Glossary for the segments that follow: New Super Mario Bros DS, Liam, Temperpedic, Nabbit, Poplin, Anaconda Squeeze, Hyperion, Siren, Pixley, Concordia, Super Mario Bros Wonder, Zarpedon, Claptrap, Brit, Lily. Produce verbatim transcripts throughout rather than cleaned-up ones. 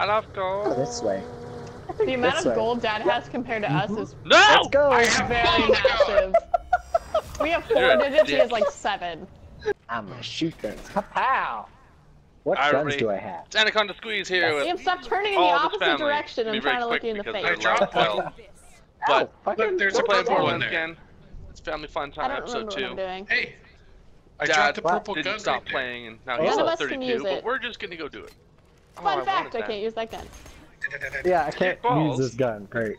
I love gold. Oh, this way. The amount this of way. gold Dad has compared to mm-hmm. us is no! Let's go. very massive. We have four digits, he has like seven. I'm a shooter. Pow! What I guns do I have? It's Anaconda Squeeze here. With Stop all turning in the opposite family. direction and trying to look you in the face. I dropped well. But oh, look, there's a purple one again. It's Family Fun Time episode two. Hey, I Dad dropped the purple gun. Didn't stop playing, and now he's level thirty-two. But we're just gonna go do it. Fun fact: I can't use that gun. Yeah, I can't use this gun. Great.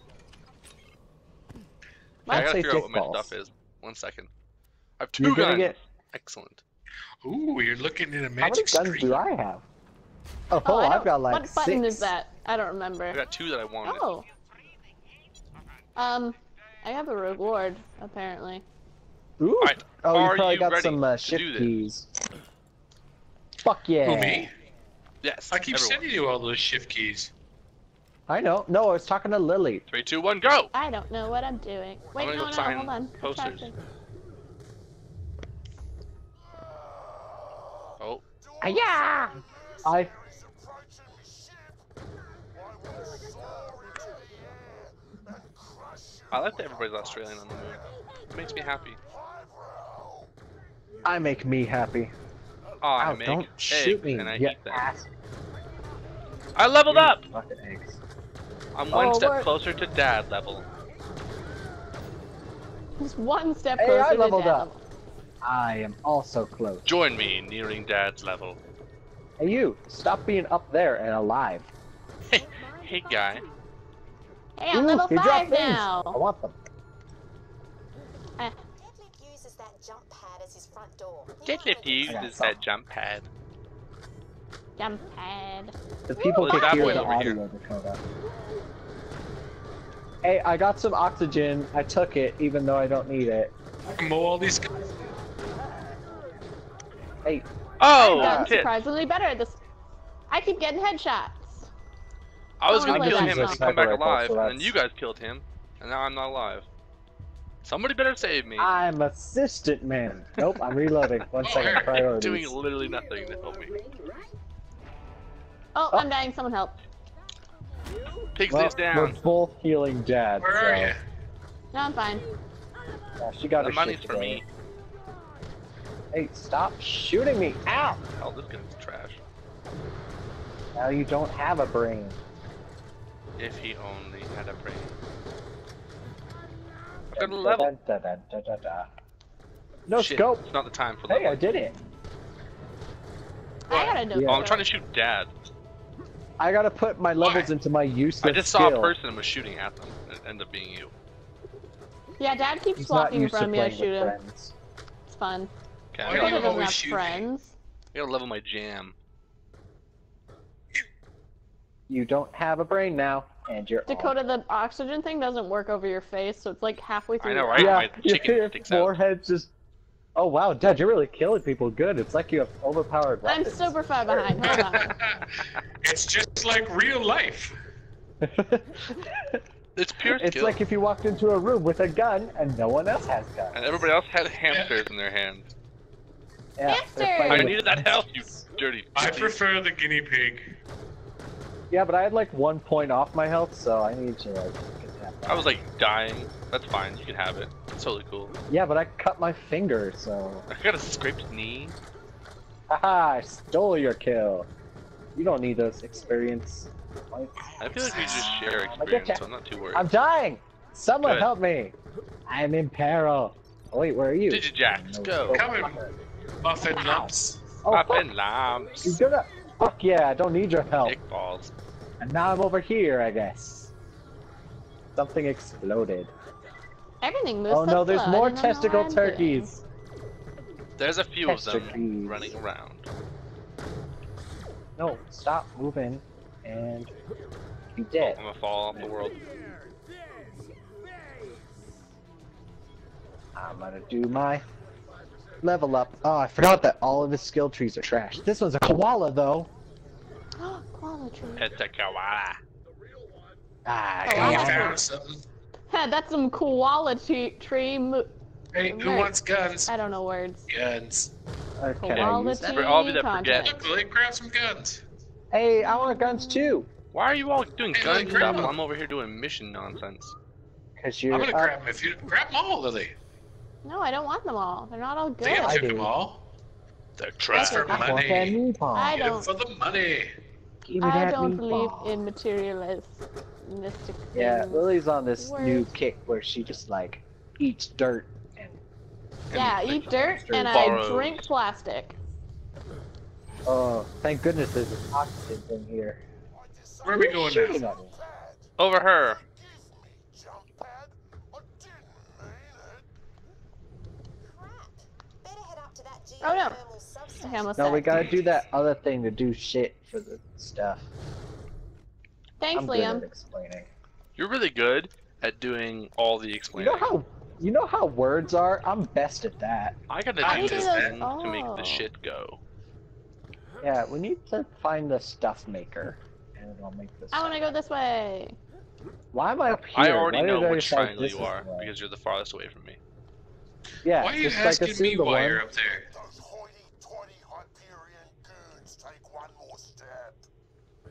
I gotta figure out what my stuff is. One second. I have two guns. Excellent. Ooh, you're looking at a magic screen. How many guns do I have? Oh, oh I've got like six. What button is that? I don't remember. I got two that I wanted. Oh. Um, I have a reward, apparently. Ooh. Right. Oh, you Are probably you got some uh, shift keys. Fuck yeah. Who, me? Yes, I keep everyone. sending you all those shift keys. I know. No, I was talking to Lily. Three, two, one, go! I don't know what I'm doing. Wait, I'm no, no, hold on. Posters. Oh. Yeah. I. I like that everybody's Australian on the moon. It makes me happy. I make me happy. Oh, I Ow, make don't shoot me, and I eat that. I leveled You're up. Fucking eggs. I'm one oh, step we're... closer to Dad level. Just one step closer hey, I leveled to Dad. Up. I am also close. Join me nearing Dad's level. Hey you, stop being up there and alive. Hey, hey guy. Hey, I'm Ooh, level five now. I want them. Uh, Deadlift uses that jump pad as his front door. Deadlift uses that jump pad. Jump pad. The people Ooh, can hear the audio Dakota. Hey, I got some oxygen. I took it, even though I don't need it. I can mow all these guys. Hey. Oh, I'm surprisingly better at this. I keep getting headshots. I was I gonna kill him and come back alive, so and then you guys killed him, and now I'm not alive. Somebody better save me. I'm assistant man. Nope, I'm reloading. One second, priorities. Doing literally nothing to help me. Oh, oh. I'm dying. Someone help. Pig's well, down. We're both healing Dad. Where so. are you? No, I'm fine. Yeah, she got the money's for me. Hey, stop shooting me! Ow! Oh, this gun's trash. Now you don't have a brain. If he only had a brain. I've got a level. Da, da, da, da, da, da. No Shit, scope! It's not the time for that. Hey, I did it! I gotta know. Yeah. Oh, I'm trying to shoot Dad. I gotta put my levels Why? into my useless I just saw skill. a person and was shooting at them. It ended up being you. Yeah, Dad keeps walking in front of me. I shoot him. Friends. It's fun. Okay, I gotta level my friends. I gotta level my jam. You don't have a brain now, and you're Dakota. Off. The oxygen thing doesn't work over your face, so it's like halfway through. I know, right? Yeah, my chicken your sticks forehead out. just. Oh wow, Dad, you're really killing people good. It's like you have overpowered weapons. I'm super far behind. Hold on. It's just like real life. It's pure skill. It's like if you walked into a room with a gun and no one else has guns. And everybody else had hamsters in their hands. Yeah, hamsters! I needed that help, you dirty I pig. prefer the guinea pig. Yeah, but I had like one point off my health, so I need to like... Get that I was like dying. That's fine, you can have it. It's totally cool. Yeah, but I cut my finger, so... I got a scraped knee. Haha, I stole your kill. You don't need those experience. Like, I feel like we just share experience, so I'm not too worried. I'm dying! Someone help me! I'm in peril. Oh wait, where are you? Digijacks, no, go! Coming! Muffin lumps! Oh, Muffin lumps! You're gonna... Fuck yeah, I don't need your help. Dick balls. And now I'm over here, I guess. Something exploded. Everything moves Oh no, there's more testicle turkeys! There's a few of them running around. No, stop moving. And be dead. Oh, I'm gonna fall off the world. I'm gonna do my level up. Oh, I forgot that all of his skill trees are trash. This one's a koala though. Oh, koala tree. It's a koala. Ah, oh, I found something. Yeah, that's some koala tree. Hey, who wants guns? I don't know words. Guns. Okay. Koala tree. All of you that forget. Look, Lily, grab some guns. Hey, I want guns too! Why are you all doing gun stuff while I'm over here doing mission nonsense? Cause you're, I'm gonna uh, grab them. If you grab them all, Lily. No, I don't want them all. They're not all good. Damn, I took them all. They're trust for money. I don't. For the money. I don't believe in materialist mystic. Yeah, Lily's on this words. new kick where she just like eats dirt and. Yeah, and eat dirt and borrows. I drink plastic. Oh, thank goodness there's an oxygen thing here. Where are we going now? Over her. Oh no. Okay, no, we gotta do that other thing to do shit for the stuff. Thanks, I'm Liam. Good at explaining. You're really good at doing all the explaining. You know how, you know how words are? I'm best at that. I gotta I do this then oh. to make the shit go. Yeah, we need to find the stuff maker. And it'll make this I wanna go this way. Why am I up here? I already why know which triangle you are, way? because you're the farthest away from me. Yeah, why are you asking like me why one. you're up there?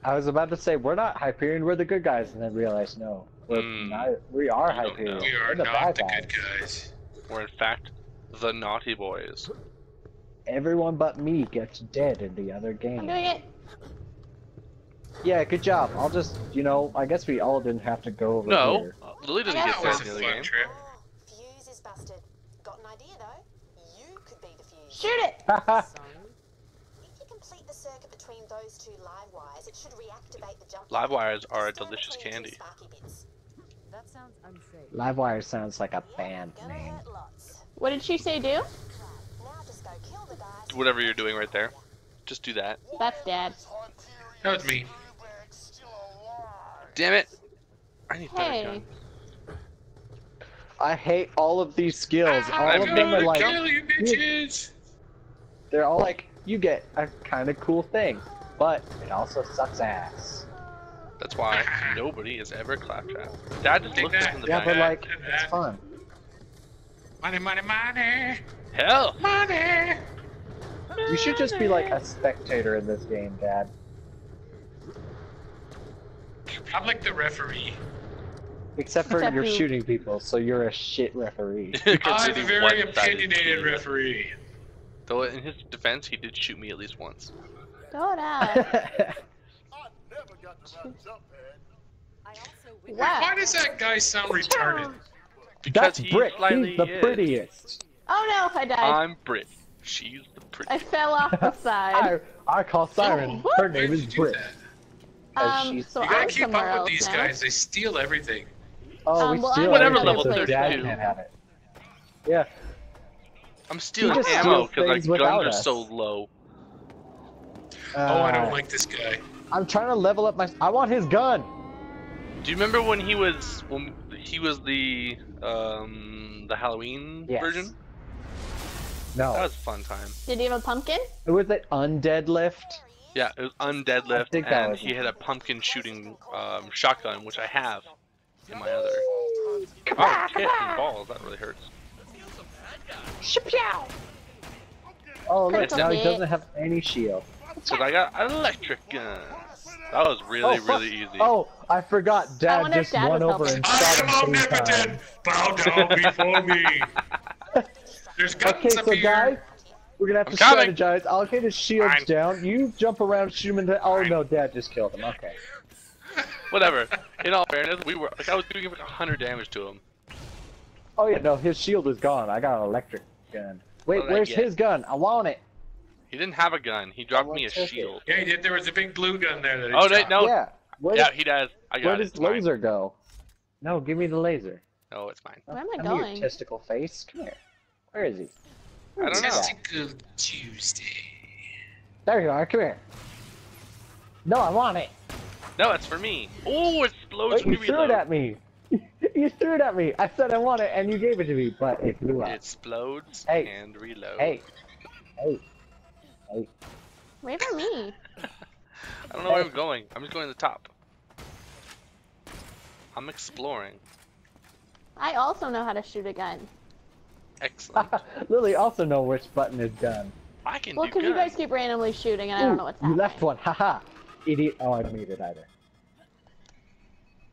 I was about to say, we're not Hyperion, we're the good guys, and then realized, no, we're mm. not, we are Hyperion. We are we're the not the guys. good guys. We're in fact, the naughty boys. Everyone but me gets dead in the other game. I'm doing it! Yeah, good job. I'll just, you know, I guess we all didn't have to go over no. here. No, Lily didn't get dead in the other game. Trip. Shoot it! Those two live wires, it should reactivate the jump. Live wires are a delicious candy. That sounds unsafe. Live wires sounds like a band name. What did she say do? Whatever you're doing right there. Just do that. That's Dad. That was me. Damn it. I need hey. better gun. I hate all of these skills. All I'm of them are like you bitches. They're all like you get a kind of cool thing. But it also sucks ass. That's why nobody has ever Claptrap. Dad just looked at in the back. Yeah, but like, it's fun. Money, money, money! Hell! Money! You should just be like a spectator in this game, Dad. I'm like the referee. Except for Except you're who? shooting people, so you're a shit referee. I'm a very opinionated referee. Though in his defense, he did shoot me at least once. Go down. Wow. Why does that guy sound retarded? Because That's he Brit. He's the is. prettiest. Oh no, I died. I'm Brit. She's the prettiest. I fell off the side. I, I call Siren. Oh, Her name is Brit. Um, so you gotta I'm keep up with these now. guys. They steal everything. Oh, um, we well, steal whatever level thirty-two. Yeah. I'm stealing ammo because my guns are so low. Uh, oh, I don't like this guy. I'm trying to level up my. I want his gun. Do you remember when he was when he was the um the Halloween yes. version? No. That was a fun time. Did he have a pumpkin? It was an undead lift. Yeah, it was undead lift, and he had a pumpkin shooting um, shotgun, which I have in my other. Oh, kick and balls! That really hurts. Shapow! Oh look, now he doesn't have any shield. Cause I got an electric gun. That was really, oh, really easy. Oh, I forgot. Dad I just Dad won over helping. and shot him three times. Bow down before me. There's guns okay, up so here. guys, we're gonna have I'm to coming. strategize. Allocate his shields I'm... down. You jump around, shoot him in the. Oh I'm... no, Dad just killed him. Okay. Whatever. In all fairness, we were like I was doing like a hundred damage to him. Oh yeah, no, his shield is gone. I got an electric gun. Wait, where's his gun? I want it. He didn't have a gun. He dropped me a shield. It. Yeah, he did. There was a big blue gun there that he oh, dropped. No. Yeah, where yeah does, he does. I got where it. Where does the laser mine. go? No, give me the laser. No, it's fine. Where am I Come going? Here, testicle face. Come here. Where is he? I don't testicle know. Tuesday. There you are. Come here. No, I want it. No, it's for me. Oh, it explodes. Wait, you threw it at me. You threw it at me. I said I want it, and you gave it to me, but it blew up. It explodes hey. and reloads. Hey, hey, hey. Wait for me. I don't know hey. where I'm going. I'm just going to the top. I'm exploring. I also know how to shoot a gun. Excellent. Lily also know which button is gun. I can. Well, because you guys keep randomly shooting, and Ooh, I don't know what's happening. You left one. Haha. Idiot. Oh, I didn't mean it either.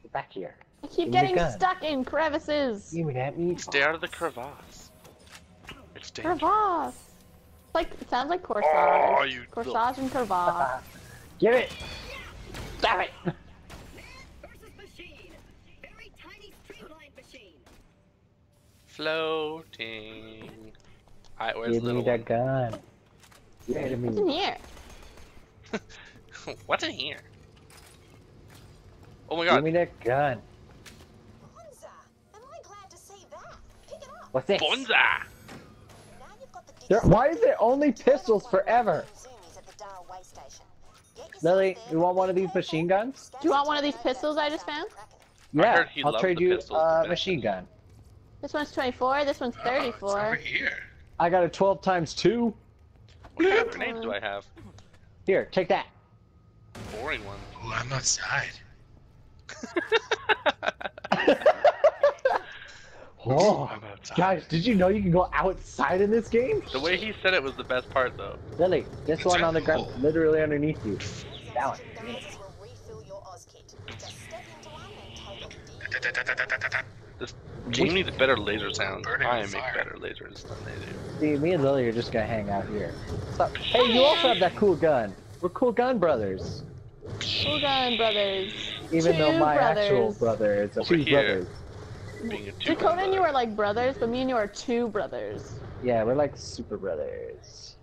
Get back here. I keep getting stuck in crevices. Give me that meat. Stay out of the crevasse. It's dangerous. Crevasse. Like, it sounds like corsage. Oh, you corsage and crevasse. Give it. Damn it. Floating. Alright, where's Give little me that one? gun. Yeah, me. What's in here? What's in here? Oh my god. Give me that gun. Bonza! Am I glad to see that? Pick it up. What's this? Bonza! Now you've got the there, why is it only pistols forever? Lily, you want one of these machine guns? Do you want one of these pistols I just found? Yeah, I'll trade you a uh, machine gun. This one's twenty-four, this one's thirty-four. Oh, it's over here. I got a twelve times two. What kind of grenades do I have? Here, take that. Boring one. Ooh, I'm outside. Oh, I'm outside. Guys, did you know you can go outside in this game? The way he said it was the best part, though. Lily, this one on the ground, literally underneath you. That one. This game needs better laser sound. I make better lasers than they do. See, me and Lily are just gonna hang out here. Stop. Hey, you also have that cool gun. We're cool gun brothers. Cool gun brothers. Even two though my brothers. actual brother is a two brothers. Being a two Dakota brother. and you are like brothers, but me and you are two brothers. Yeah, we're like super brothers.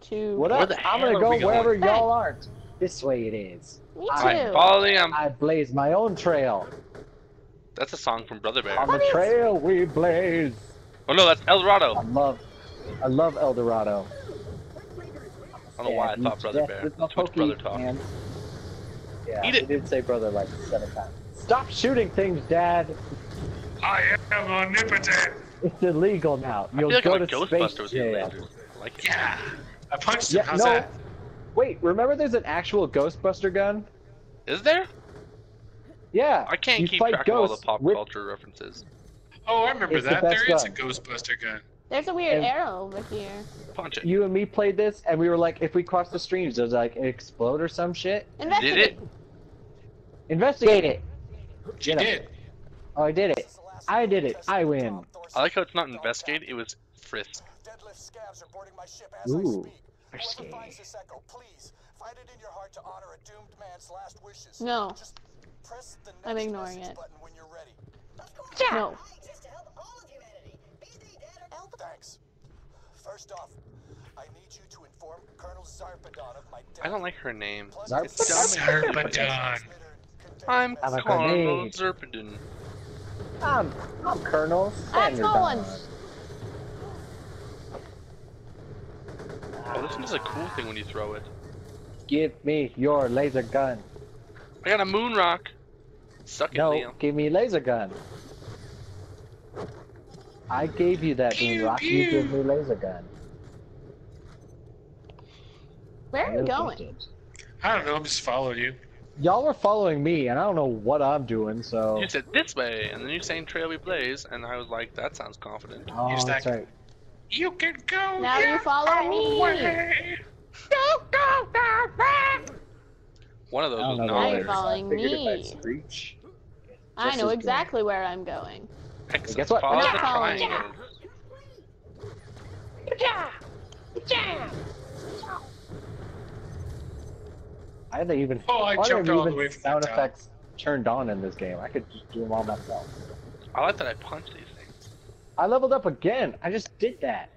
Two. What up? I'm gonna go wherever y'all aren't. This way it is. Me too. I follow them. I blaze my own trail. That's a song from Brother Bear. On the trail we blaze. Oh no, that's El Dorado. I love, I love El Dorado. I don't know why I thought Brother Bear. Too much brother talk. Yeah, Eat it. They did say brother like seven times. Stop shooting things, Dad. I am omnipotent. It's illegal now. You'll I feel like go I'm to like space jail. Like, yeah, I punched him. Yeah, How's no. that? Wait, remember there's an actual Ghostbuster gun? Is there? Yeah, I can't you keep track of all the pop culture references. Oh, I remember it's that. The there gun. is a Ghostbuster gun. There's a weird and arrow over here. Punch it. You and me played this, and we were like, if we cross the streams, it was like, explode or some shit. Investigate. Did it? Investigate it. She did. It. Oh, I did it. I did it. I win. I like how it's not investigate, it was frisk. Ooh, frisky. No. I'm ignoring it. When you're ready. Yeah. No. Thanks. First off, I need you to inform Colonel Zarpedon of my death. I don't like her name. Zarpedon. Zarpedon. I'm Colonel Zarpedon. I'm, I'm Colonel Sanderdon. I'm Oh, this one does a cool thing when you throw it. Give me your laser gun. I got a moon rock. Suck it, no, Liam. No, give me a laser gun. I gave you that pew, moon rock. Pew. You give me laser gun. Where are you going? It. I don't know. I'm just following you. Y'all were following me, and I don't know what I'm doing. So you said this way, and then you saying trail we blaze, and I was like, that sounds confident. Oh, Here's that's that... right. You can go. Now you follow me. Way. Go, go, go, go. One of those was not there. Following me. I know exactly where I'm going. Guess what? We're not following you. I haven't even sound effects turned on in this game. I could just do them all myself. I like that I punched these things. I leveled up again. I just did that.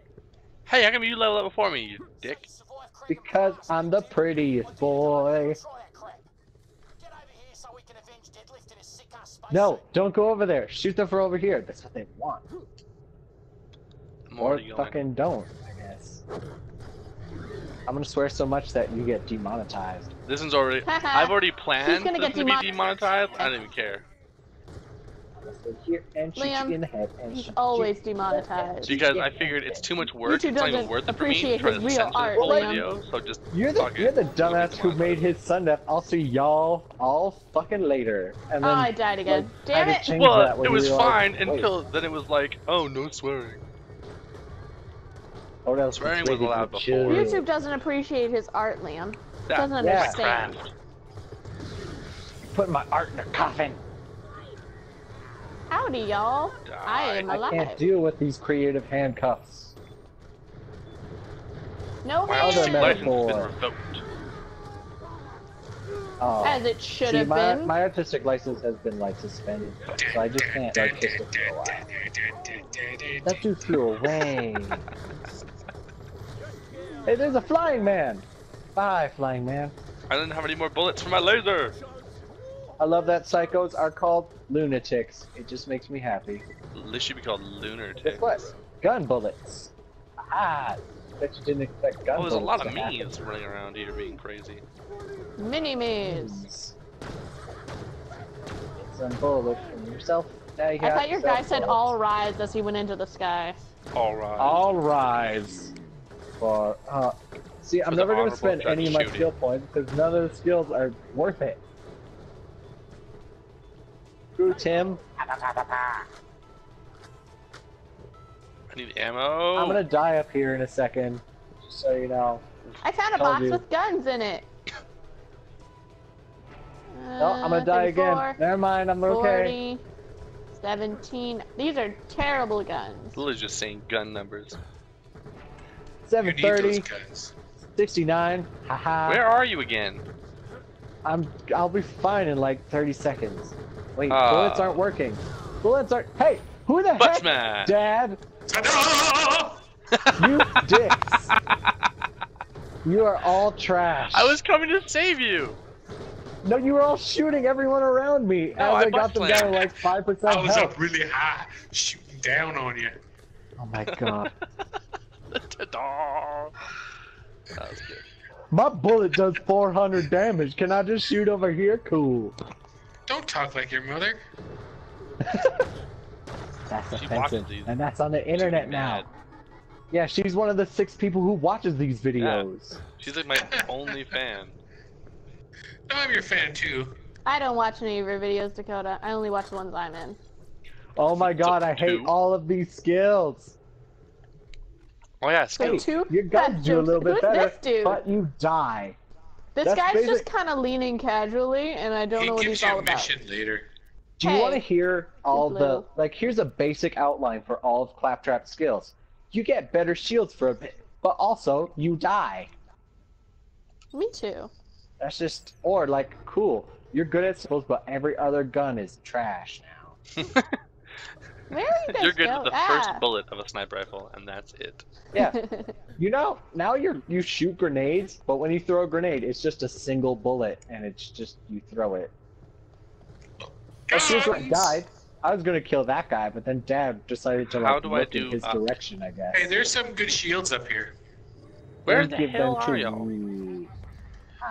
Hey, how come you leveled up before me, you dick? Because I'm the prettiest boy. No, don't go over there. Shoot them for over here. That's what they want. More or fucking don't, I guess. I'm gonna swear so much that you get demonetized. This is already. I've already planned gonna this to be demonetized. I don't even care. Here and shoot Liam, you in the head and he's shoot always you demonetized. So you guys, I figured it's too much work. It's not even worth it for me to try to censor the whole video. So just you're the you're the dumbass who made his son death. I'll see y'all all fucking later. And then, oh, I died again. Like, damn it! Well, it was fine until then. It was like, oh, no swearing. Oh, that was swearing was allowed before. YouTube doesn't appreciate his art, Liam. Doesn't understand. Putting my art in a coffin. forty, y'all. I am alive. I can't deal with these creative handcuffs. No handcuffs. Wow. Oh. As it should have been. My artistic license has been like suspended, so I just can't artistic for a while. That dude flew away. Hey, there's a flying man. Bye, flying man. I don't have any more bullets for my laser. I love that psychos are called lunatics. It just makes me happy. They should be called lunatics. Guess what? Gun bullets. Ah, bet you didn't expect gun oh, bullets. Oh, there's a lot of me's running around here being crazy. Mini me's. Get some bullets from yourself. You I thought your guy bullets. said all rise as he went into the sky. All rise. All rise. For, uh, see, I'm never going to spend any of my skill points because none of the skills are worth it. Screw Tim. I need ammo. I'm going to die up here in a second, just so you know. I found a box you. with guns in it. uh, no, I'm going to die again. Never mind, I'm forty, okay. seventeen. These are terrible guns. Lily's just saying gun numbers. seven thirty, sixty-nine, haha. Where are you again? I'm, I'll be fine in like thirty seconds. Wait, uh, bullets aren't working. Bullets aren't, hey, who the heck, man. Dad? You dicks. You are all trash. I was coming to save you. No, you were all shooting everyone around me. No, as I, I got them down like five percent I was health. up really high, shooting down on you. Oh my God. Ta-da. That was good. My bullet does four hundred damage. Can I just shoot over here? Cool. Don't talk like your mother. That's offensive. And that's on the internet now. Yeah, she's one of the six people who watches these videos. Yeah. She's like my only fan. No, I'm your fan too. I don't watch any of your videos, Dakota. I only watch the ones I'm in. Oh my God, I hate all of these skills. Oh yeah, hey, your guns do a little bit better, but you die. This That's guy's basic. just kind of leaning casually, and I don't he know what he's all about. He gives you a mission later. Do hey, you want to hear all blue. the, like, here's a basic outline for all of Claptrap's skills. You get better shields for a bit, but also, you die. Me too. That's just, or like, cool, you're good at skills, but every other gun is trash now. Where are you guys you're good going? With the ah. first bullet of a sniper rifle, and that's it. Yeah. You know, now you're you shoot grenades, but when you throw a grenade, it's just a single bullet, and it's just you throw it. As soon as I died, I was gonna kill that guy, but then Dad decided to like, How do look I do in his up? direction, I guess. Hey, there's some good shields up here. Where the hell are y'all?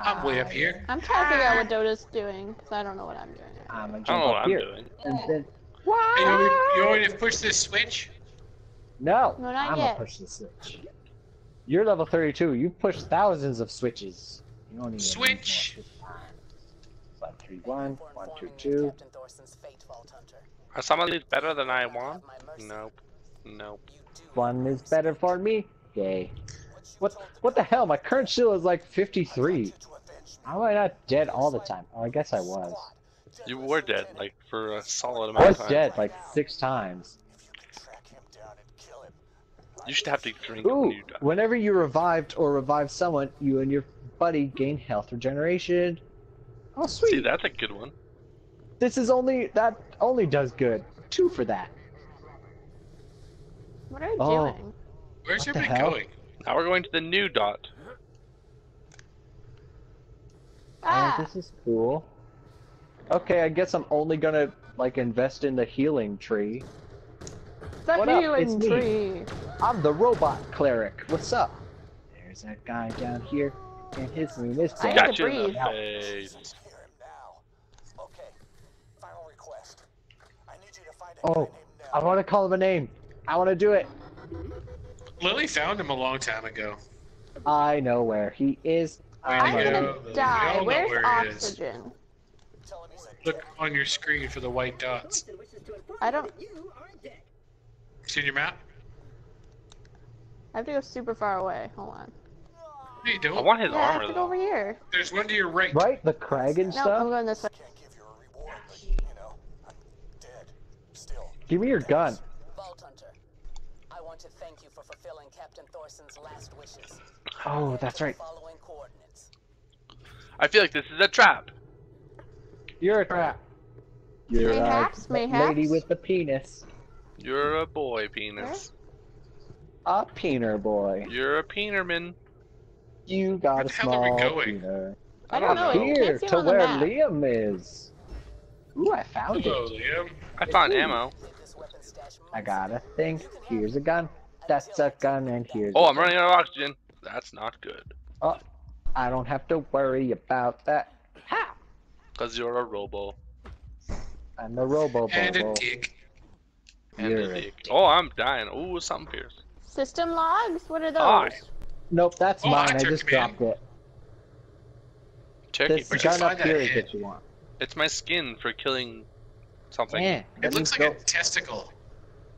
I'm way up here. I'm trying to figure out what Dota's doing, because I don't know what I'm doing. I'm gonna jump oh, up I'm here. Doing. And then, What? Hey, you, want to, you want me to push this switch? No, no not I'm yet. gonna push the switch. You're level thirty-two. You've pushed thousands of switches. You don't even switch. one thirty-one, one twenty-two. Are some of these better than I want? Nope. Nope. One is better for me? Yay. What, what the hell? My current shield is like fifty-three. How am I not dead all the time? Oh, I guess I was. You were dead, like, for a solid amount of time. I was dead, like, six times. You should have to drink Ooh, when you die. Whenever you revived or revive someone, you and your buddy gain health regeneration. Oh, sweet. See, that's a good one. This is only, that only does good. Two for that. What are you oh. doing? Where's your everybody going? Now we're going to the new dot. Ah. Oh, this is cool. Okay, I guess I'm only gonna like invest in the healing tree. The what healing up? It's tree. Me. I'm the robot cleric. What's up? There's that guy down here, and his name is. I got you in the face. Oh, I want to call him a name. I want to do it. Lily found him a long time ago. I know where he is. I'm gonna die. Where's oxygen? Look on your screen for the white dots. I don't... See your map? I have to go super far away. Hold on. No, you don't. I want his yeah, armor, I have to go over here. There's one to your right. Right? The crag and no, stuff? No, I'm going this way. I can't give you a reward, but, you know, I'm dead. Still. Give me your gun. Vault Hunter, I want to thank you for fulfilling Captain Thorson's last wishes. Oh, that's right. I feel like this is a trap. You're a trap. You're mayhaps, a mayhaps. lady with a penis. You're a boy penis. Huh? A peener boy. You're a peenerman. You got a small peener. I don't know. Here to where Liam is. Ooh, I found Hello, it. Liam. I found Ooh. ammo. I got a thing. Here's a gun. That's a gun, and here's. Oh, I'm running out of oxygen. That's not good. Oh, I don't have to worry about that. How? Cause you're a robo. I'm a robo. And a dick. And a dick. Oh, I'm dying. Ooh, something pierced. System logs. What are those? Oh. Nope, that's oh, mine. I, I just dropped it. Turkey. This gun up here is what you want. It's my skin for killing something. Yeah, it looks like go. a testicle.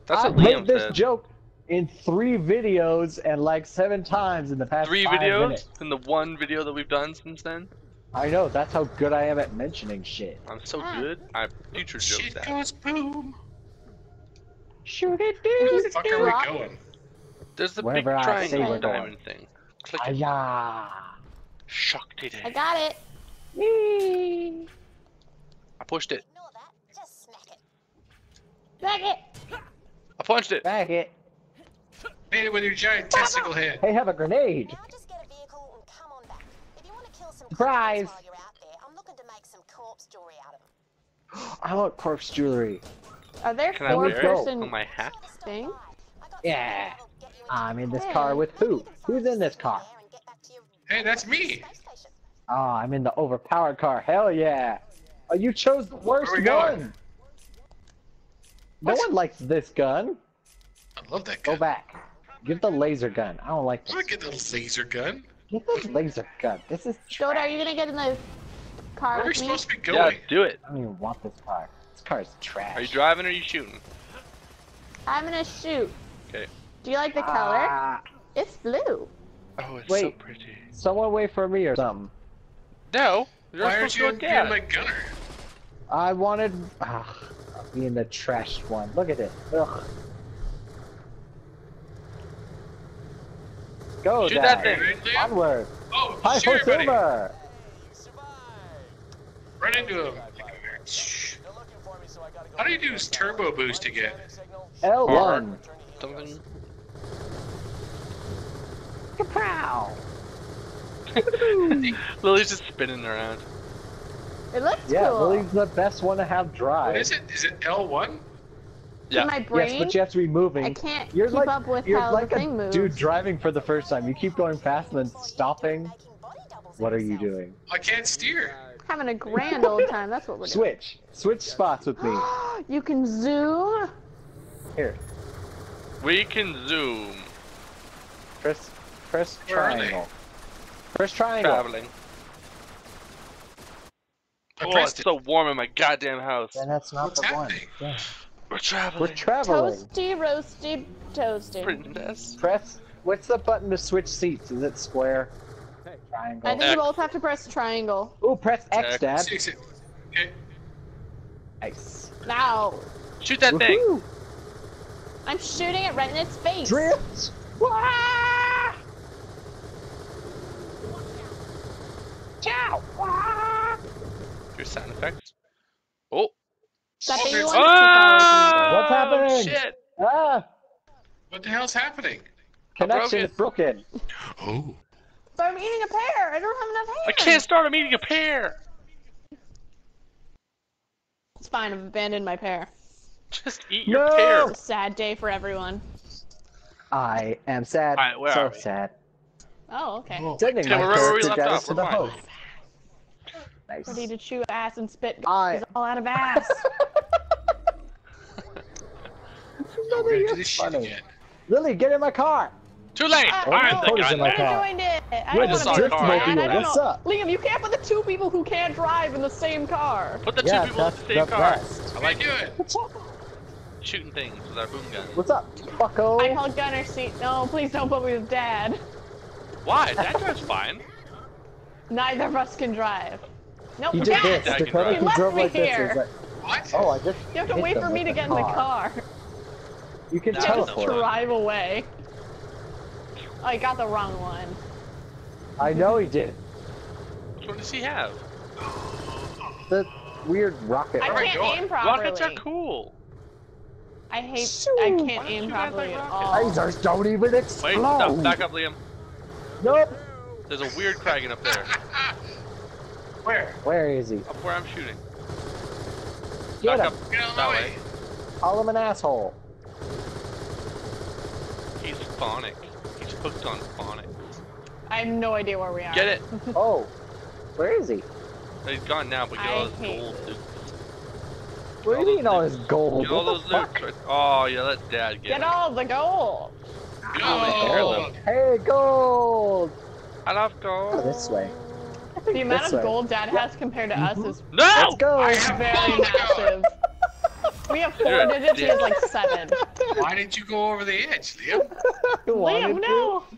That's what Liam said. I made this joke in three videos and like seven times in the past Three five videos? Minutes. In the one video that we've done since then? I know, that's how good I am at mentioning shit. I'm so ah. good, I future jokes shit that. Shit goes boom. Shoot it, dude. Where the fuck are we going? There's the Whenever big triangle diamond going. thing. Click it. Shocked today. I got it. Whee. I pushed it. Ignore that. Just smack it. Smack it. I punched it. Smack it. Made it with your giant Stop testicle up. head. Hey, have a grenade. Now just get a vehicle and come on back. If you want to kill some Surprise. corpses while you're out there, I'm looking to make some corpse jewelry out of them. I want corpse jewelry. Are there Can four I person on my hat thing? Yeah. I'm in this hey. car with who? Who's in this car? Hey, that's me! Oh, I'm in the overpowered car. Hell yeah! Oh, you chose the worst one! Going? No one likes this gun. I love that gun. Go back. Give the laser gun. I don't like this. Look at the laser gun. Get the laser gun. This is Jordan, are you gonna get in the car? Where are we supposed to be going? Yeah, do it. I don't even want this car. This car is trash. Are you driving or are you shooting? I'm gonna shoot. Okay. Do you like the color? Uh, it's blue. Oh, it's Wait, so pretty. Someone wait for me or something. No. You're Why aren't you being my gunner? I wanted. Ugh, I'll be in the trash one. Look at it. Ugh. Go Shoot that thing. Onward. Oh, High sure, for buddy. silver. Run into him. How do you do this turbo boost again? L one. Something. Kapow! Lily's just spinning around. It looks yeah, cool. Yeah, Lily's the best one to have drive. What is it? Is it L one? Yeah. My brain, yes, but you have to be moving. I can't you're keep like, up with you're how like the thing moves. Dude, driving for the first time. You keep going fast and then stopping. What are you doing? I can't steer. Having a grand old time. That's what we're doing. Switch. Switch spots with me. You can zoom. Here. We can zoom. Press, press triangle. Press triangle. Traveling. I oh, it's it. so warm in my goddamn house. And that's not What's the happening? one. Yeah. We're traveling. We're traveling. Toasty, roasty, toasty. Princess. Press. What's the button to switch seats? Is it square? Hey. Triangle. I think X. you both have to press triangle. Ooh, press X, Dad. Nice. Now. Shoot that Woo-hoo. thing. I'm shooting it right in its face. Drift. Wah! Ciao! Wah! Your sound effects. Oh! That oh, oh! What's happening? Shit! Ah! What the hell's happening? Connection is broken. Oh! But I'm eating a pear. I don't have enough hands. I can't start. I'm eating a pear. It's fine. I've abandoned my pear. Just eat your no! pear. It's a sad day for everyone. I am sad. All right, where so are we? sad. Oh, okay. Oh, Sending yeah, my we're, we're left to the host. Nice. Ready to chew ass and spit. I... He's all out of ass. Lily, you're this funny. Shit Lily, get in my car. Too late. Uh, oh, I'm no. the guy. I joined it. I don't want to be in What's up? Liam, you can't put the two people who can't drive in the same car. Put the yeah, two people in the same the car. Best. I like it. What's up? Shooting things with our boom gun. What's up, fucko? I call gunner seat. No, please don't put me with Dad. Why? Dad drives fine. Neither of us can drive. No, nope, Dad. Dad. Dakota can drive. He left me like here. This. Like, What? Oh, I just. You have to wait for me to get car. in the car. You can that teleport. Just drive away. Oh, I got the wrong one. I know he did. Which one does he have? The weird rocket. I right? can't aim properly. Rockets are cool. I hate. Shoot. I can't aim properly at all. Lasers don't even explode. Wait, stop. Back up, Liam. Nope. There's a weird Kraken up there. Where? Where is he? Up where I'm shooting. Get him. Get out of my way. Call him an asshole. He's phonic. He's hooked on phonic. I have no idea where we are. Get it. Oh, where is he? He's gone now, but get I all his gold. Dude. What do you mean all his gold? Get all those loot. Oh, yeah, let Dad get it. Get all the gold. Gold. Hey, gold. I love gold. Oh, this way. The amount this of gold way. Dad has compared to us is no! Let's go. I have very massive. We have four yeah, digits, yeah. he has like seven. Why didn't you go over the edge, Liam? Liam, no. To?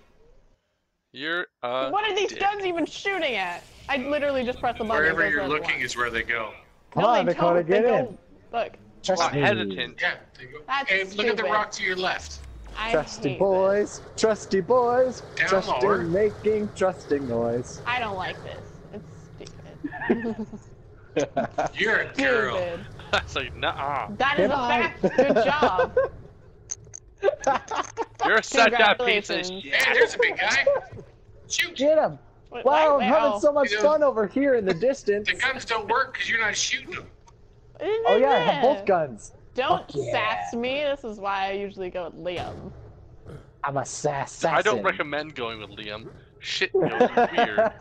You're uh What are these dick. guns even shooting at? I literally just pressed the button. Wherever you're looking is where they go. Come no, on, they Dakota, get they in. Go, look. Trust well, me. Hesitant. Yeah, they go. That's hey, stupid. Look at the rock to your left. I trusty boys, this. trusty boys, Down trusting lower. making trusting noise. I don't like this. It's stupid. You're a girl. That's like nuh-uh. That is a fact. Good job. You're such a piece of shit. Yeah, there's a big guy. Shoot. Get him. Wait, wow, wait, I'm wait, having oh. so much you know, fun over here in the distance. The guns don't work because you're not shooting them. Oh yeah, I have both guns. Don't yeah. sass me. This is why I usually go with Liam. I'm a sass. I don't recommend going with Liam. Shit, you know, weird.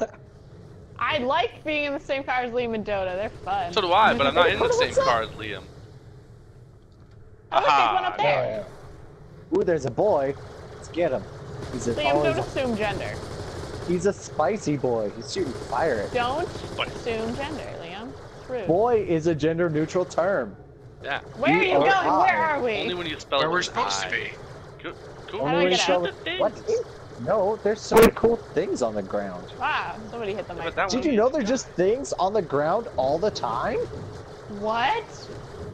I like being in the same car as Liam and Dota. They're fun. So do I, but I'm not in the same car as Liam. I wish there's one up there. Yeah. Ooh, there's a boy. Let's get him. He's a, Liam, don't assume gender. He's a spicy boy. He's shooting fire at me. Don't assume gender, Liam. It's rude. Boy is a gender-neutral term. Yeah. Where are you going? I. Where are we? Only when you spell Where we're supposed I. to be. Good. Cool. How do I get out? The what? No, there's so many cool things on the ground. Wow, somebody hit the mic. Yeah, Did you know there's just things on the ground all the time? What?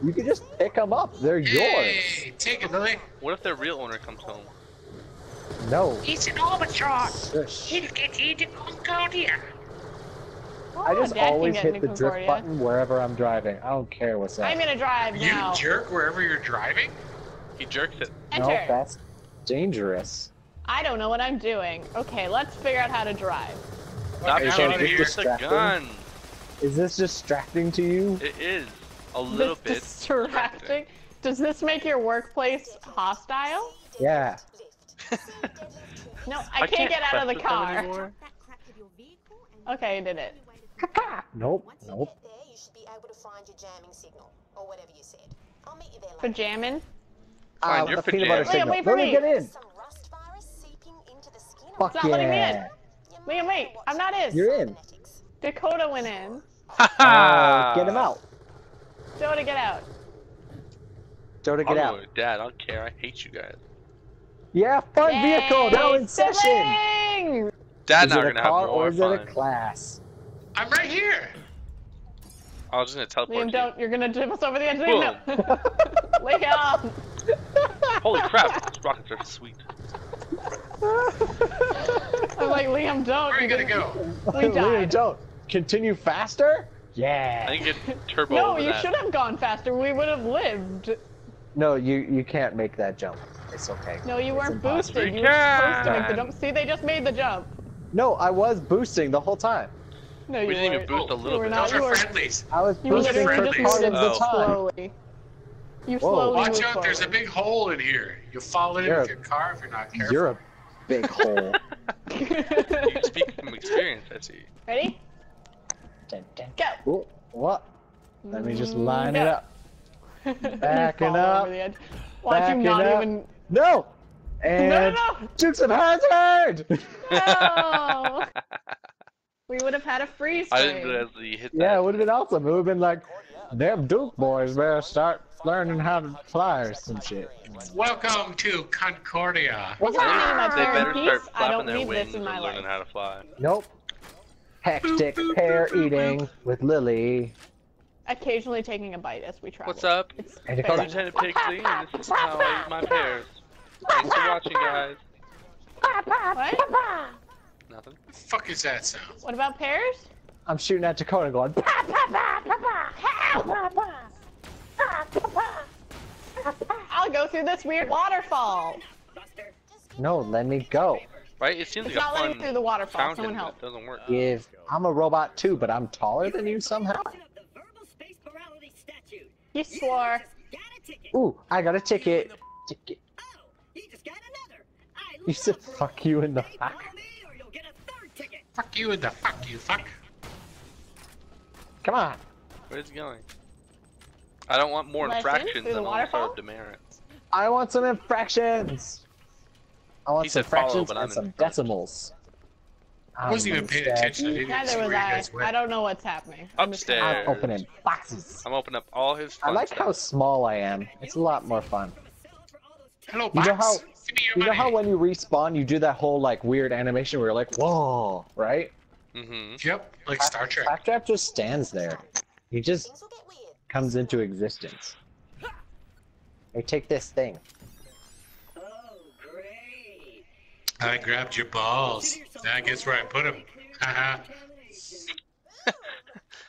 You can just pick them up. They're yours. Hey, take it, Lily. What if their real owner comes home? No. He's an albatross. He'll get into Concordia. Oh, I just always hit the drift button wherever I'm driving. I don't care what's up. I'm gonna drive now. You jerk wherever you're driving? He jerked it. Enter. No, that's dangerous. I don't know what I'm doing. Okay, let's figure out how to drive. Stop shooting here. It's a gun. Is this distracting to you? It is. A little bit. Distracting? Does this make your workplace hostile? Yeah. No, I, I can't, can't get out of the car. Okay, I did it. Nope, Once nope. You get there, you should be able to find your jamming signal, or whatever you said. I'll meet you there later. For jamming? Uh, your peanut butter signal. Liam, wait for Liam, me. Get in. Some rust virus seeping into the skin. Fuck Stop yeah. letting me in. Liam, wait. I'm not in. You're in. Dakota went in. uh, get him out. Dakota, get out. Dakota, get out. Dad, I don't care. I hate you guys. Yeah, fun Yay, vehicle. Now in sibling. session. Dad's not going to have more fun. Or is it a class? I'm right here. I was just gonna teleport. Liam, don't. You. You're gonna jump us over the edge. No. Wake up. Holy crap! These rockets are sweet. I'm like, Liam, don't. Where are you gonna go? We died. Liam, don't. Continue faster. Yeah. I think it's turbo. No, you that. should have gone faster. We would have lived. No, you you can't make that jump. It's okay. No, you it's weren't impossible. boosting. You, you were supposed to make the jump. See, they just made the jump. No, I was boosting the whole time. No, we you didn't weren't. even boost a little oh, bit. Those are friendlies. I was you boosting friendlies. You just oh. slowly. You Whoa. slowly Watch out, forward. there's a big hole in here. You'll fall in with your car if you're not careful. You're a big hole. You speak from experience, I see. Ready? Dun, dun. Go! Ooh, what? Let me just line no. it up. Backing up. Watch Backing you not up. even... No! And no, no, no! Dukes of Hazzard! No! We would have had a freeze frame. I didn't realize he hit that. Yeah, it would have been awesome. It would have been like, them Duke boys better start learning how to fly or some shit. Welcome to Concordia. What's they, my they better start flapping their wings and learning life. how to fly. Nope. Hectic pear eating with Lily. occasionally taking a bite as we travel. What's up? It's Lieutenant Pixley, and this is how I eat my pears. Thanks for watching, guys. What? Nothing. What the fuck is that sound? What about pears? I'm shooting at Dakota going. I'll go through this weird waterfall. No, let me go. Right? It seems it's like not a fun letting through the waterfall. Someone help. Doesn't work. If I'm a robot too, but I'm taller than you somehow. You swore. Ooh, I got a ticket. Ticket. You said fuck you in the fuck. Fuck you in the fuck you fuck. Come on. Where's he going? I don't want more infractions than all sort of demerits. I want some infractions. I want some fractions and some decimals. I wasn't even paying attention. Neither was I. I don't know what's happening. Upstairs. I'm opening boxes. I'm opening up all his. I like how small I am. It's a lot more fun. Hello, box. You know how, you know how when you respawn, you do that whole like weird animation where you're like, whoa, right? Mm-hmm. Yep, like Star Trek. Claptrap just stands there. He just comes into existence. Hey, take this thing. Oh, great. I grabbed your balls. Now I guess where I put them. Haha.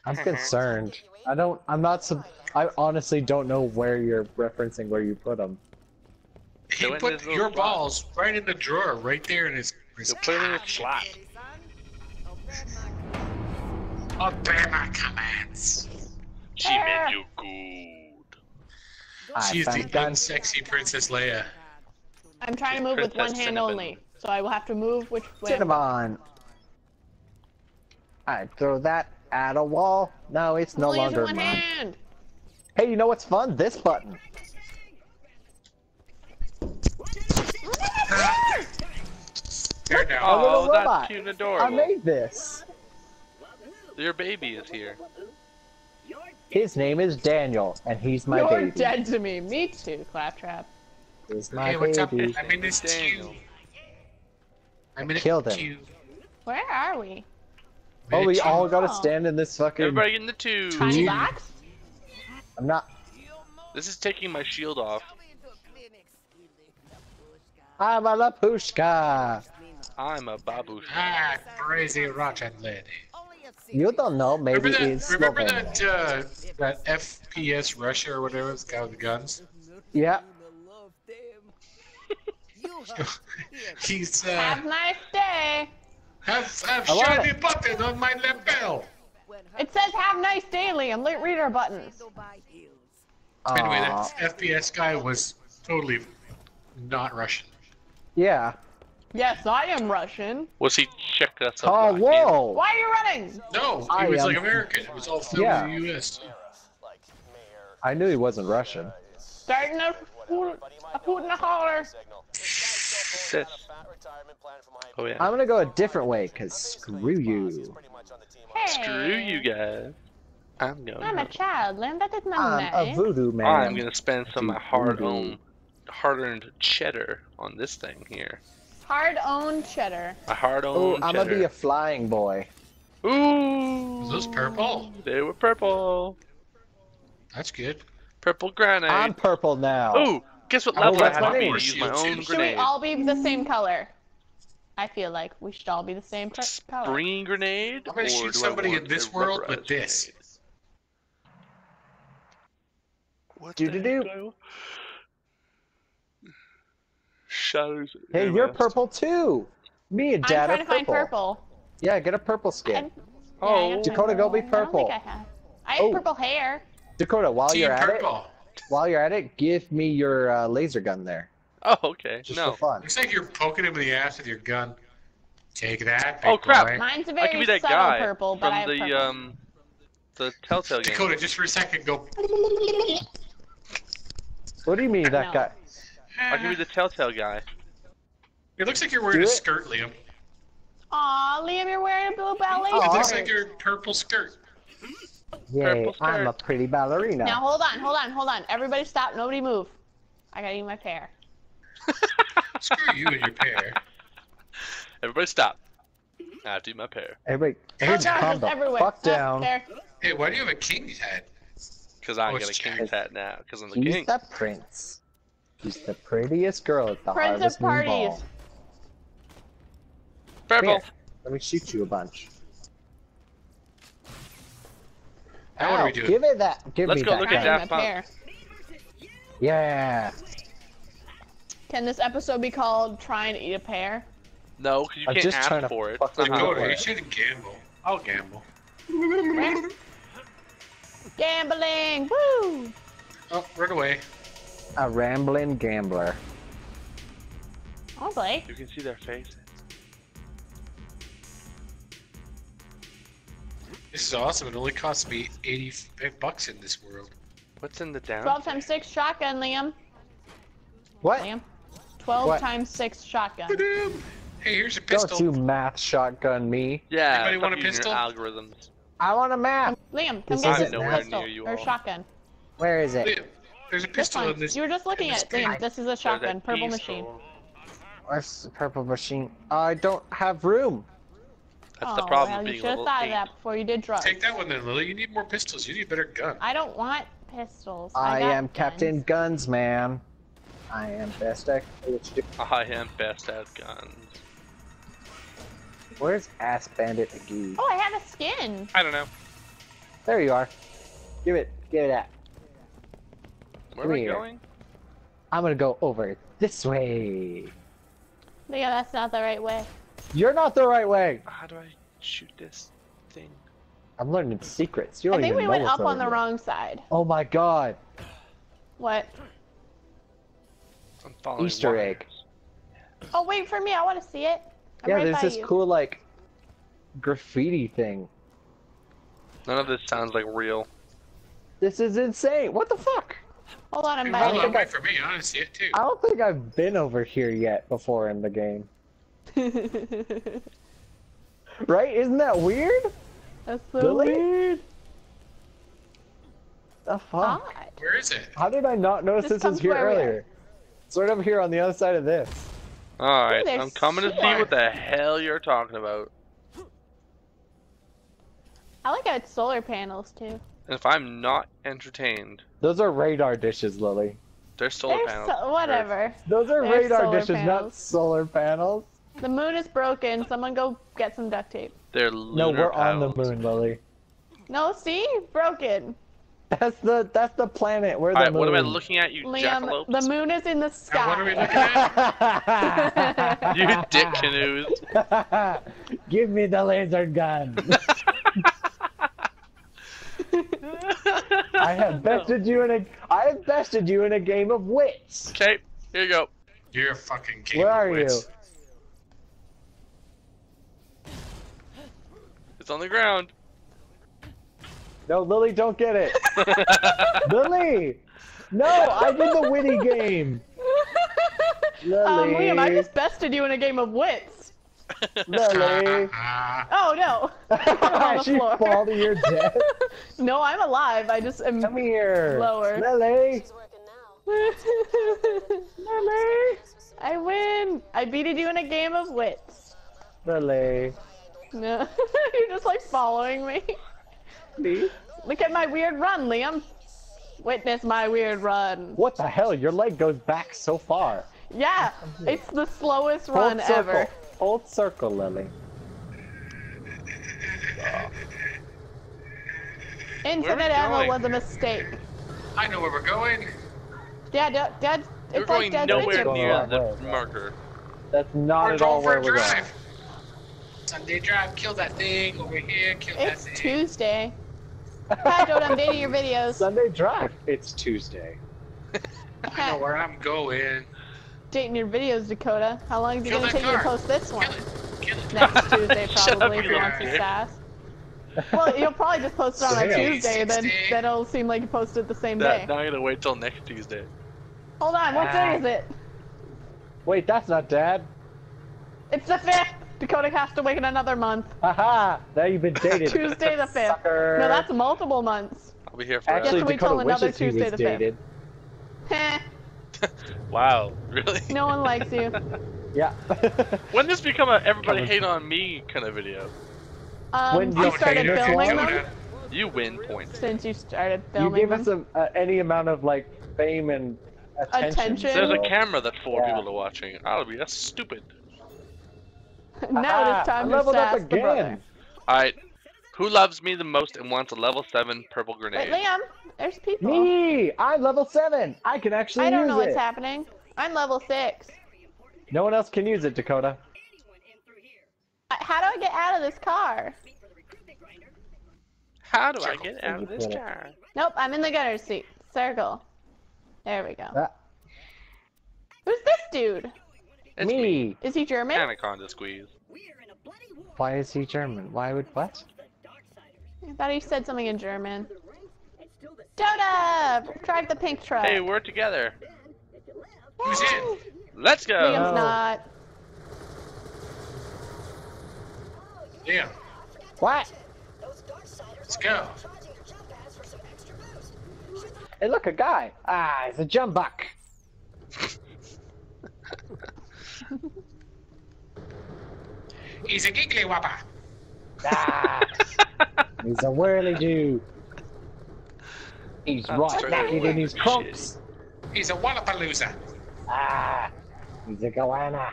I'm concerned. I don't. I'm not. Sub I honestly don't know where you're referencing where you put them. He so put your balls spot. Right in the drawer, right there in his. He'll put it in his slot. Obey my commands. She made you good. She's the gun sexy Princess Leia. I'm trying to move with one hand only, so I will have to move which way. Cinnamon. I throw that at a wall. No, it's no longer mine. Hey, you know what's fun? This button. Here now. Oh, that's cute and adorable. I made this. Your baby is here. His name is Daniel, and he's my You're baby. You're dead to me. Me too, Claptrap. He's my hey, what's baby. Up? I'm in this Daniel. I'm in Killed him. Tube. Where are we? Oh, we all gotta stand in this fucking. Everybody in the tube. Tiny box? I'm not. This is taking my shield off. I'm a Lapushka. I'm a babushka. Ah, crazy Russian lady. You don't know, maybe that, it's Remember Slovenia. that uh, that F P S Russia or whatever, it's got the guns? Yeah. He's, uh, have a nice day! Have, have a shiny button on my lapel! It says have nice day, Liam. Let, read our buttons. Uh, anyway, that F P S guy was totally not Russian. Yeah. Yes, I am Russian. Was he check us up? Oh, whoa! Why are you running? No, he was like American. It was all filmed yeah. in the U S. I knew he wasn't Russian. Starting a hoot and a holler. Oh, yeah. I'm gonna go a different way, cause screw you. Hey. Screw you guys. I'm going. I'm a child, Lim. That is not nice. I'm a voodoo man. I'm gonna spend some hard-owned, hard-earned cheddar on this thing here. Hard-owned cheddar. A hard-owned cheddar. Ooh, I'm gonna be a flying boy. Ooh! Is those purple? They were purple. That's good. Purple grenade. I'm purple now. Ooh! Guess what level I have to be to use my own grenade. Should we all be the same color? I feel like we should all be the same color. Springing grenade? I'm gonna shoot somebody in this world with this. What do do do? Shadows. Hey, you're purple too. Me and Dad are purple. I'm trying to find purple. Yeah, get a purple skin. I'm, oh, yeah, Dakota, go be purple. I don't think I have. I have oh. purple hair. Dakota, while Team you're purple. at it, while you're at it, give me your uh, laser gun there. Oh, okay. Just no. for fun. Looks like you're poking him in the ass with your gun. Take that. Oh crap! Boy. Mine's a very I can be that subtle guy purple, but I have the purple. um, the Telltale game. Dakota, just for a second, go. What do you mean that no. guy? I can be the Telltale guy. It looks like you're wearing a skirt, Liam. Aw, Liam, you're wearing a blue ballet skirt. It looks like your purple skirt. Yay, purple skirt. I'm a pretty ballerina. Now hold on, hold on, hold on. Everybody stop, nobody move. I gotta eat my pear. Screw you and your pear. Everybody stop. I have to eat my pear. Everybody, oh, God, everywhere. Fuck down. Hey, why do you have a king's head? Because I'm gonna king that now, because I'm the king. She's the prince. She's the prettiest girl at the Harvest Moon Ball. Purple! Here, let me shoot you a bunch. Now what do we do? Give it that. Give Let's me go that look at Daft Punk. Yeah. Can this episode be called "Trying to Eat a Pear"? No, because you I'm can't just ask trying to for it. Fuck I'm going. You should gamble. I'll gamble. Gambling. Woo! Oh, run away. A rambling gambler. I'll play. You can see their faces. This is awesome. It only cost me eighty-five bucks in this world. What's in the down? twelve times six shotgun, Liam. What? Liam. twelve times six shotgun. Hey, here's a pistol. Don't you math shotgun me. Yeah. Anybody want a pistol? Algorithms. I want a map. Liam, come get it. Pistol or shotgun. Where is it? Liam, there's a pistol in this. You were just looking at it, Liam. This is a shotgun. Purple machine. Where's the purple machine? I don't have room. That's the problem. Oh, well, you should have thought of that before you did drugs. Take that one then, Lily. You need more pistols. You need a better gun. I don't want pistols. I, I am guns. Captain Guns, man. I am best at. I am best at guns. Where's Ass Bandit McGee? Oh, I have a skin. I don't know. There you are. Give it. Give it that. Where Come are we here. going? I'm gonna go over this way. Yeah, that's not the right way. You're not the right way! How do I shoot this thing? I'm learning secrets. You don't I think even we went up on the wrong side. Oh my god. What? I'm following Easter wires. egg. Oh, wait for me. I want to see it. I'm yeah, right there's by this you. cool, like, graffiti thing. None of this sounds like real. This is insane. What the fuck? Hold on, I'm hey, by Hold on, wait for me. I want to see it too. I don't think I've been over here yet before in the game. Right? Isn't that weird? That's so really? weird. The fuck? Odd. Where is it? How did I not notice this, this was here earlier? It's right over here on the other side of this. Alright, I'm coming shit. to see what the hell you're talking about. I like how it's solar panels too. And if I'm not entertained. Those are radar dishes, Lily. They're solar They're panels. So whatever. Those are They're radar dishes, panels. not solar panels. The moon is broken. Someone go get some duct tape. They're lunar No, we're panels. on the moon, Lily. No, see? Broken. That's the that's the planet. We're the All right, moon. What am I looking at, you jackalopes? Liam, the moon is in the sky. Now what are we looking at? You dick canoes. Give me the laser gun. I have bested you in a. I have bested you in a game of wits. Okay, here you go. You're a fucking game Where of are wits. you? It's on the ground. No, Lily, don't get it. Lily, no, I did the witty game. Lily, um, Liam, I just bested you in a game of wits. Lily. Oh no! On she fall to your death. No, I'm alive. I just am Come here. lower. Lily. She's working now. Lily. I win. I beated you in a game of wits. Lily. No, you're just like following me. Please. Look at my weird run, Liam. Witness my weird run. What the hell? Your leg goes back so far. Yeah, it's the slowest Full run circle. ever. Old circle, Lily. Oh. Infinite ammo was a mistake. I know where we're going. Yeah, Dad. Dad it's we're like going Dad's nowhere Richard. near the marker. That's not we're at all where we're drive. going. Sunday drive. Kill that thing over here. Kill it's that thing. It's Tuesday. Hi, Dota. I'm dating your videos. Sunday drive. It's Tuesday. I know where I'm going. Dating your videos, Dakota. How long is it going to take car. you to post this one? Kill it. Kill it. Next Tuesday, probably, if you want some sass. Well, you'll probably just post it on a Tuesday, then, then it'll seem like you posted the same that, day. Now I'm going to wait till next Tuesday. Hold on, what ah. day is it? Wait, that's not Dad. It's the fifth! Dakota has to wait in another month. Haha, now you've been dated. Tuesday the fifth. Sucker. No, that's multiple months. I'll be here for Actually, you have to wait till another Tuesday the fifth. Heh. Wow, really? No one likes you. Yeah. When does this become a everybody hate on me kind of video? Um, when you started filming them? You win points. Since you started filming. You gave us a, uh, any amount of like fame and attention. attention. There's a camera that four yeah. people are watching. I'll be that's stupid. Now it's time to sass the brother. All right. Who loves me the most and wants a level seven purple grenade? Wait, Liam, there's people. Me! I'm level seven! I can actually use it! I don't know what's happening. I'm level six. No one else can use it, Dakota. How do I get out of this car? How do I get out of this car? Nope, I'm in the gunner seat. Circle. There we go. Ah. Who's this dude? It's me. me. Is he German? Anaconda Squeeze. Why is he German? Why would what? I thought he said something in German. Dota! Drive the pink truck. Hey, we're together. Who's in? Let's go! Liam's not. Damn. What? Let's go. Hey, look, a guy. Ah, it's a jump buck. He's a giggly whopper. Ah. He's a whirly dude. He's right naked in his trunks. He's a wallapalooza. Ah, he's a goanna.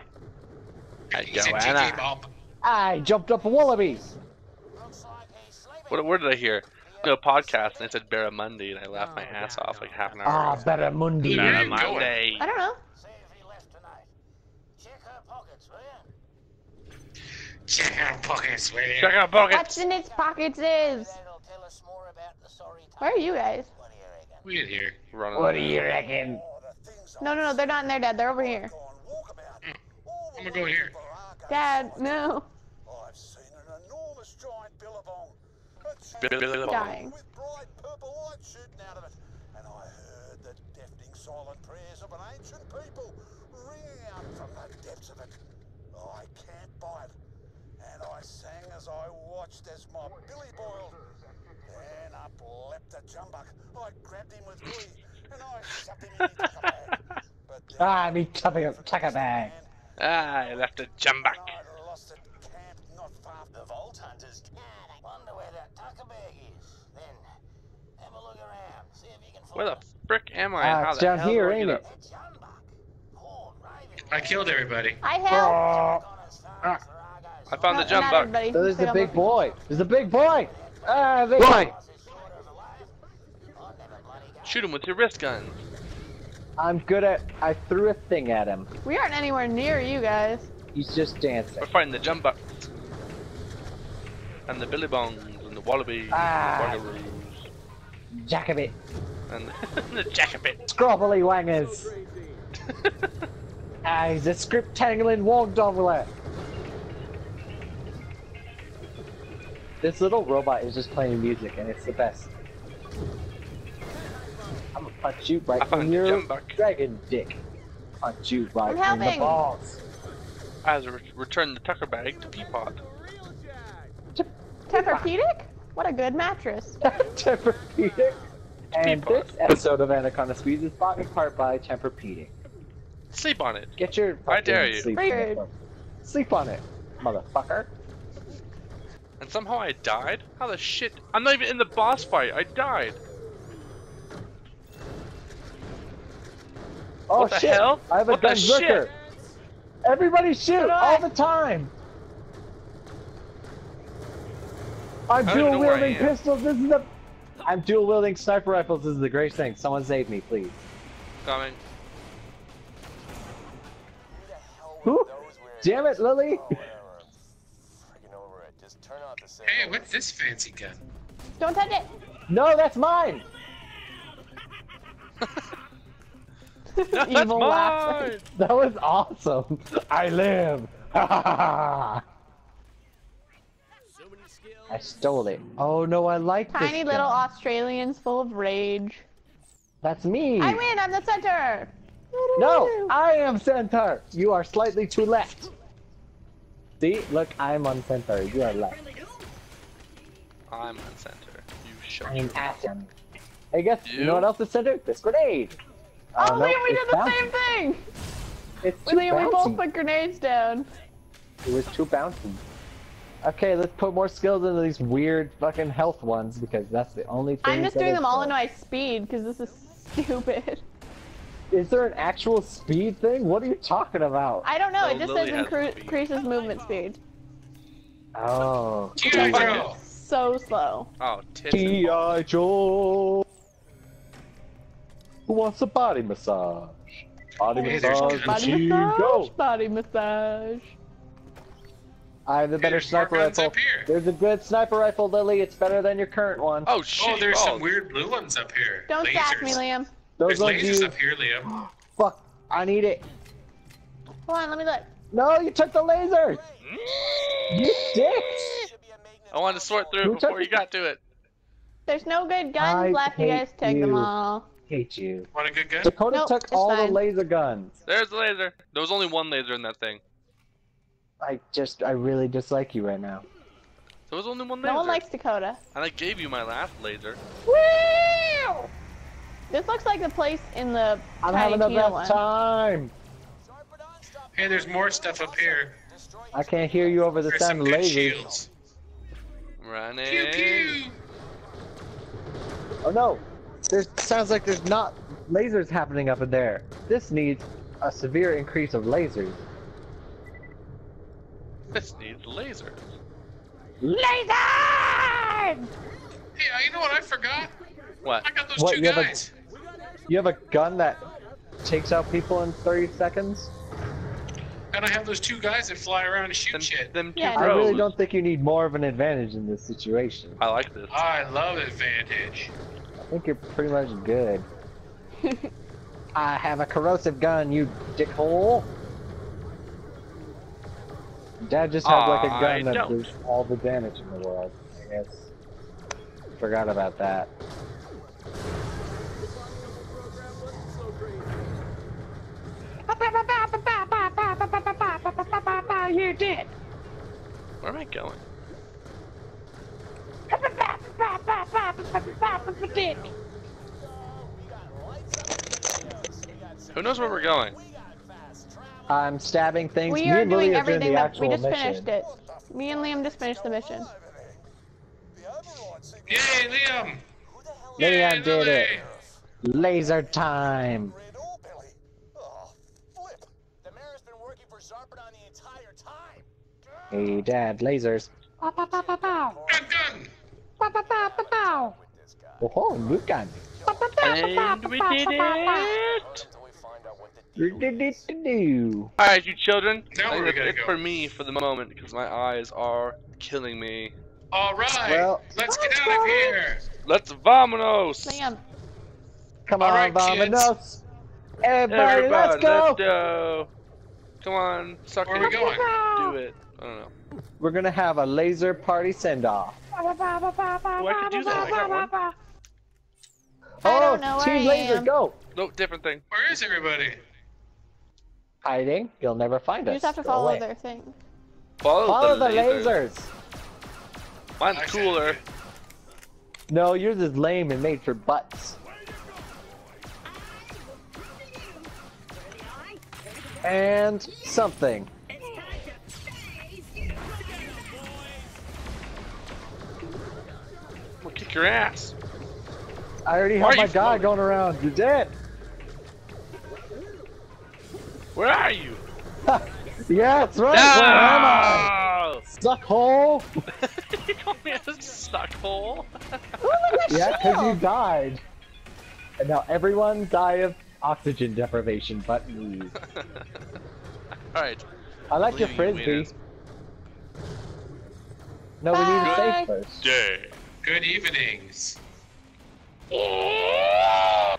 A he's goanna. A G G Bob. I jumped up a wallabies. What, where did I hear? No podcast, and it said Barramundi, and I laughed my ass off like half an hour ah, ago. Ah, Barramundi. Barramundi. I don't know. Check our pockets, will you? Check our pockets. What's in its pockets is. Where are you guys? We're here. Running what do you reckon? No, no, no, they're not in there, Dad. They're over here. Mm. I'm gonna go here. Dad, no. I've seen an enormous giant billabong. Billabong. Dying. With bright purple light shooting out of it. And I heard the deafening silent prayers of an ancient people ringing out from the depths of it. Oh, I can't buy it. And I sang as I watched as my billy boiled. Then up leapt a jumbuck. I grabbed him with glee, and I shoved him in his tucker bag. But ah, me tucker bag. Ah, I left a jumbuck. I lost a camp not far from the vault hunters. I wonder where that tucker bag is. Then have a look around, see if you can find. Where the frick am I? Uh, How it's the down hell here, ain't it? it? I killed everybody. I helped. Uh, I found no, the jump bug. So there's the big boy. There's the big boy. Ah, big boy. Shoot him with your wrist gun. I'm good at. I threw a thing at him. We aren't anywhere near you guys. He's just dancing. We're fighting the jump bug. And the billy bongs and the wallabies. Ah. And the Jacobit. And the Jacobit. Scrobbly wangers. Ah, he's a script tangling wog doggler. This little robot is just playing music, and it's the best. I'm gonna punch you right in your dragon dick. Punch you right in the balls. I have to re return the tucker bag to Peapod. Temperpedic? What a good mattress. Temperpedic. And Peapod. This episode of Anaconda Squeeze is brought in part by Temperpedic. Sleep on it. Get your I dare you. Sleep, sleep on it, motherfucker. And somehow I died? How the shit? I'm not even in the boss fight, I died! Oh what the shit! Hell? I have a gun looker! Everybody shoot! All the time! I'm dual wielding pistols, this is the- I'm dual wielding sniper rifles, this is the greatest thing. Someone save me, please. Coming. Who? Damn it, Lily! Hey, what's this fancy gun? Don't touch it! No, that's mine! no, that's Evil mine! Laughs. That was awesome! I live! I stole it. Oh no, I like this Tiny little gun. Australians full of rage. That's me! I win! I'm the center! No! I am center! You are slightly too left. See? Look, I'm on center. You are left. I'm on center. You shut me. I'm at him. Hey, guess you know what else is center? This grenade! Oh, oh no, Liam, we did the bouncy. same thing! It's too Liam, bouncy. We both put grenades down. It was too bouncy. Okay, let's put more skills into these weird fucking health ones because that's the only thing. I'm just doing them all into my speed because this is stupid. Is there an actual speed thing? What are you talking about? I don't know. It just says increases movement speed. Oh. G I Joe. So slow. Oh, G I Joe. Who wants a body massage? Body massage. Body massage. Body massage. I have the better sniper rifle. There's a good sniper rifle, Lily. It's better than your current one. Oh shit! Oh, there's some weird blue ones up here. Don't sack me, Liam. Those There's lasers you... up here, Liam. Fuck, I need it. Hold on, let me look. No, you took the laser! You dick! I wanted to sort through Who it before you the... got to it. There's no good guns I left, you guys took you. them all. Hate you. Want a good gun? Dakota nope, took all fine. the laser guns. There's the laser. There was only one laser in that thing. I just, I really dislike you right now. There was only one laser. No one likes Dakota. And I gave you my last laser. Woo! This looks like the place in the I'm having the best one. time. Hey, there's more stuff up here. I can't hear you over the sound of lasers. Running. Pew, pew. Oh no! There sounds like there's not lasers happening up in there. This needs a severe increase of lasers. This needs lasers. Lasers! Hey, you know what I forgot? What? I got those what, two you guys. Have a, You have a gun that takes out people in thirty seconds? And I have those two guys that fly around and shoot them, shit. Them yeah. I really don't think you need more of an advantage in this situation. I like this. I love advantage. I think you're pretty much good. I have a corrosive gun, you dickhole. Dad just had like a gun I that don't. does all the damage in the world, I guess. Forgot about that. You're dead. Where am I going? Who knows where we're going? I'm stabbing things. We are doing everything that we just finished it. Me and Liam just finished the mission. Yay, Liam! Liam did it. Laser time. Hey, Dad, lasers. Bow, bow, bow, bow, bow. Gun. Bow, bow, bow, bow, bow. Oh, loot gun. And we did it. We did it to do. All right, you children. Now we're gonna go. For me, for the moment, because my eyes are killing me. All right. Well, let's get out of here. Let's vamonos. Liam. Come on, right, vamonos. Everybody, Everybody, let's go. Let's go. Come on, sucker. Where are we going? Do it. I don't know. We're gonna have a laser party send-off. Oh, I can do that. I got one. Oh, team laser, go! Nope, different thing. Where is everybody? Hiding. You'll never find us. You just have to follow their thing. Follow, follow the, the lasers. lasers. Mine's cooler. No, yours is lame and made for butts. And something. We'll kick your ass. I already have my guy going around. You're dead. Where are you? Yeah, that's right. No! Where am I? Suck hole. You call me a suck hole? Yeah, because you died. And now everyone die of oxygen deprivation but me. Alright. I like your frisbee. No, we need to save first. Day. Good evenings. Yeah.